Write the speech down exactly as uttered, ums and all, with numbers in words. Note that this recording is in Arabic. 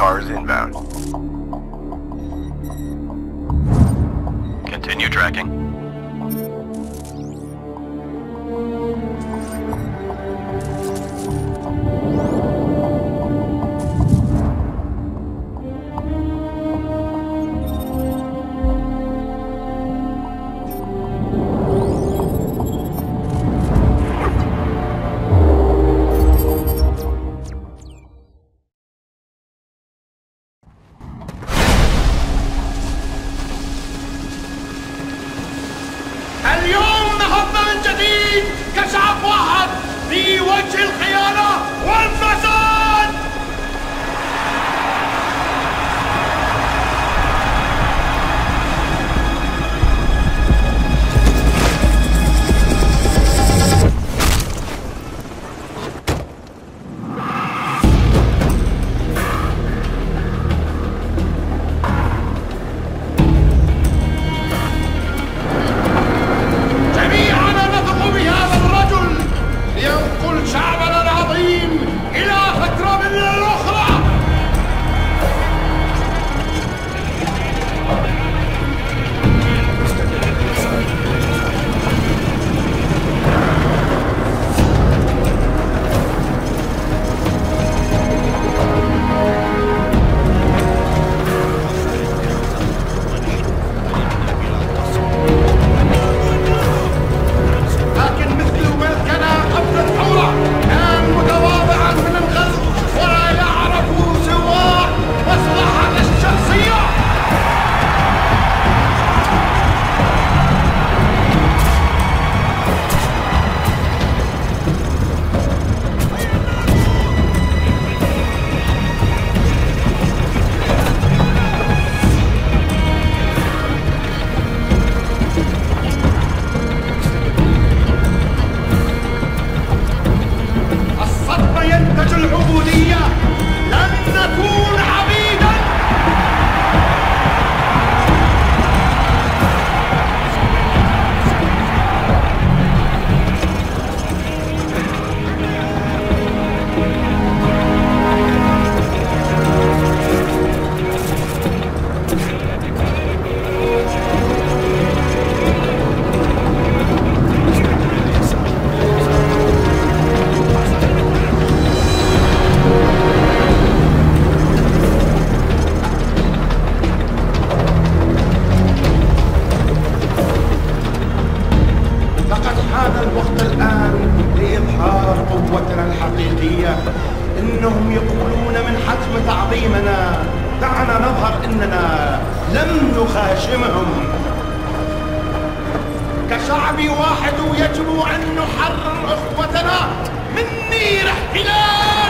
Cars inbound. Continue tracking. كشعب واحد في وجه الخيانة والفساد. إنهم يقولون من حتم تعظيمنا، دعنا نظهر إننا لم نخاشمهم. كشعب واحد يجب أن نحرر أخوتنا من نير احتلال.